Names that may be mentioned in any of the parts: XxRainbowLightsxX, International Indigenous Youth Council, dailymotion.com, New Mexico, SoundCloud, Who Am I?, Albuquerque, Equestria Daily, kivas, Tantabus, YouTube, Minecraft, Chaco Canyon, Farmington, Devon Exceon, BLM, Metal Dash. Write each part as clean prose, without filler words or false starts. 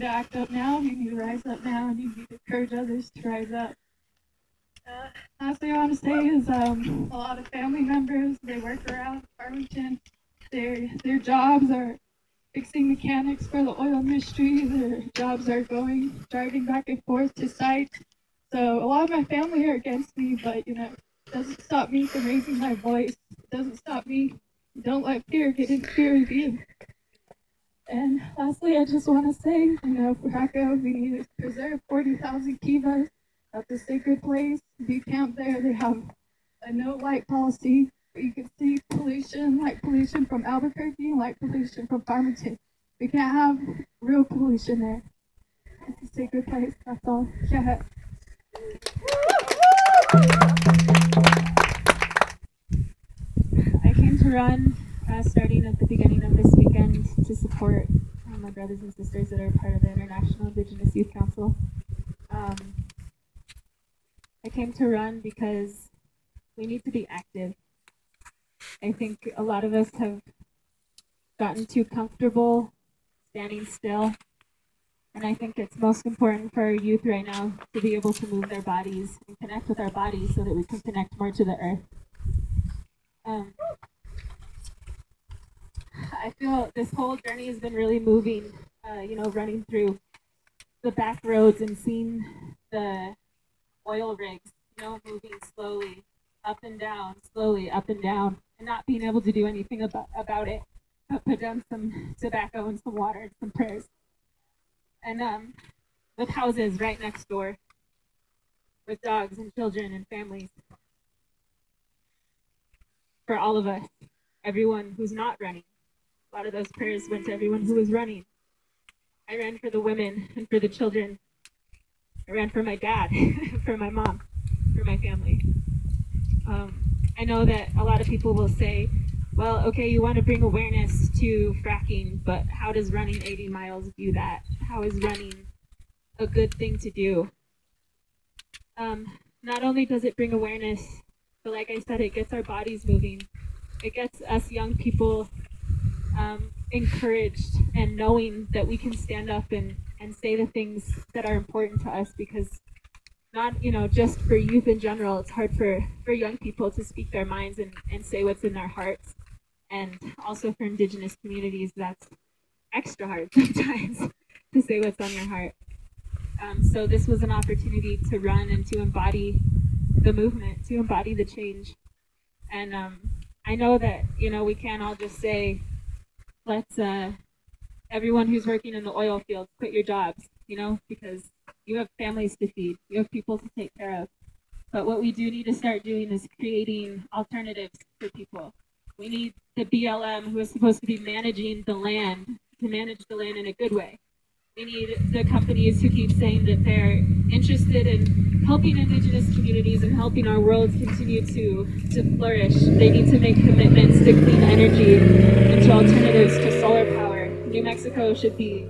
need to act up now, you need to rise up now, and you need to encourage others to rise up. Last thing I want to say is a lot of family members, they work around Farmington. Their jobs are fixing mechanics for the oil industry. Their jobs are driving back and forth to sites. So a lot of my family are against me, but you know, it doesn't stop me from raising my voice. It doesn't stop me. Don't let fear get in fear of you. And lastly, I just want to say, you know, for Chaco, we need to preserve 40,000 kivas at the sacred place. Be camped there. They have a no light policy. You can see pollution, light pollution from Albuquerque, light pollution from Farmington. We can't have real pollution there. It's a sacred place. That's all. Yeah. I came to run starting at the beginning of this weekend to support my brothers and sisters that are part of the International Indigenous Youth Council. I came to run because we need to be active. I think a lot of us have gotten too comfortable standing still, and I think it's most important for our youth right now to be able to move their bodies and connect with our bodies so that we can connect more to the earth. I feel this whole journey has been really moving, you know, running through the back roads and seeing the oil rigs, you know, moving slowly up and down, slowly up and down, and not being able to do anything about it, but put down some tobacco and some water and some prayers. And with houses right next door, with dogs and children and families. For all of us, everyone who's not running. A lot of those prayers went to everyone who was running. I ran for the women and for the children. I ran for my dad, for my mom, for my family. I know that a lot of people will say, well, okay, you want to bring awareness to fracking, but how does running 80 miles do that? How is running a good thing to do? Not only does it bring awareness, but like I said, it gets our bodies moving. It gets us young people encouraged and knowing that we can stand up and say the things that are important to us, because not, you know, just for youth in general, it's hard for young people to speak their minds and say what's in their hearts. And also for Indigenous communities, that's extra hard sometimes to say what's on your heart. So this was an opportunity to run and to embody the movement, to embody the change. And I know that, you know, we can't all just say, let's, everyone who's working in the oil fields, quit your jobs, you know, because you have families to feed. You have people to take care of. But what we do need to start doing is creating alternatives for people. We need the BLM, who is supposed to be managing the land, to manage the land in a good way. We need the companies who keep saying that they're interested in helping Indigenous communities and helping our world continue to flourish. They need to make commitments to clean energy and to alternatives to solar power. New Mexico should be,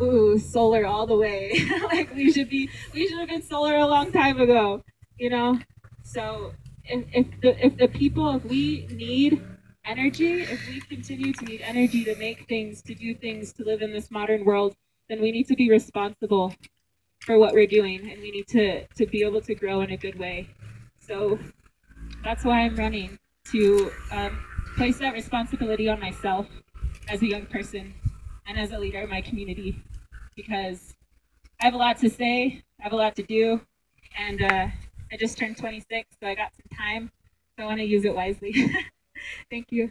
ooh, solar all the way. Like we should have been solar a long time ago, you know? So if the people, if we need energy, if we continue to need energy to make things, to do things, to live in this modern world, then we need to be responsible for what we're doing, and we need to be able to grow in a good way. So that's why I'm running, to place that responsibility on myself as a young person and as a leader of my community, because I have a lot to say, I have a lot to do, and I just turned 26, so I got some time, so I want to use it wisely. Thank you.